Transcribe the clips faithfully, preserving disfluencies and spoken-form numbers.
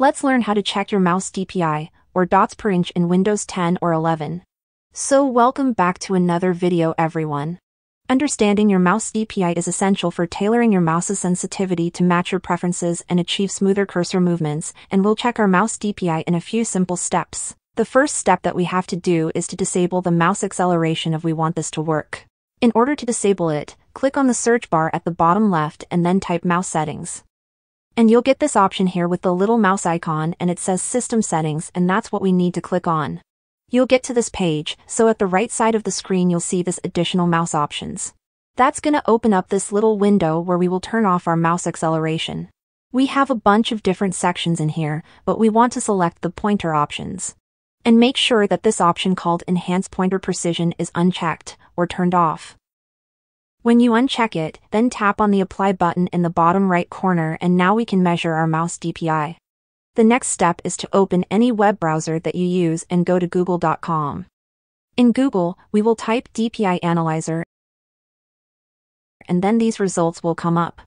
Let's learn how to check your mouse D P I, or dots per inch, in Windows ten or eleven. So welcome back to another video, everyone. Understanding your mouse D P I is essential for tailoring your mouse's sensitivity to match your preferences and achieve smoother cursor movements, and we'll check our mouse D P I in a few simple steps. The first step that we have to do is to disable the mouse acceleration if we want this to work. In order to disable it, click on the search bar at the bottom left and then type mouse settings. And you'll get this option here with the little mouse icon, and it says System Settings, and that's what we need to click on. You'll get to this page, so at the right side of the screen you'll see this additional mouse options. That's gonna open up this little window where we will turn off our mouse acceleration. We have a bunch of different sections in here, but we want to select the pointer options. And make sure that this option called Enhance Pointer Precision is unchecked, or turned off. When you uncheck it, then tap on the Apply button in the bottom right corner, and now we can measure our mouse D P I. The next step is to open any web browser that you use and go to google dot com. In Google, we will type D P I Analyzer, and then these results will come up.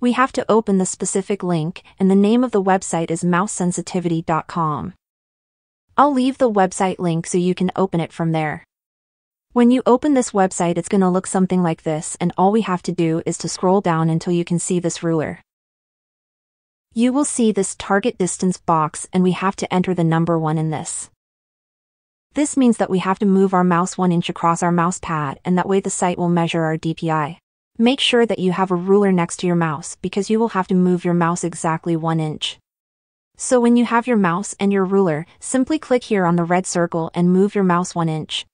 We have to open the specific link, and the name of the website is mouse sensitivity dot com. I'll leave the website link so you can open it from there. When you open this website, it's going to look something like this, and all we have to do is to scroll down until you can see this ruler. You will see this target distance box, and we have to enter the number one in this. This means that we have to move our mouse one inch across our mouse pad, and that way the site will measure our D P I. Make sure that you have a ruler next to your mouse, because you will have to move your mouse exactly one inch. So when you have your mouse and your ruler, simply click here on the red circle and move your mouse one inch.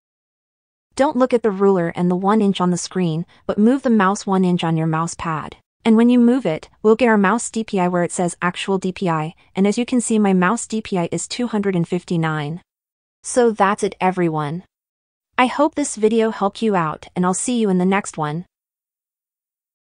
Don't look at the ruler and the one inch on the screen, but move the mouse one inch on your mouse pad. And when you move it, we'll get our mouse D P I where it says Actual D P I, and as you can see, my mouse D P I is two hundred fifty-nine. So that's it, everyone. I hope this video helped you out, and I'll see you in the next one.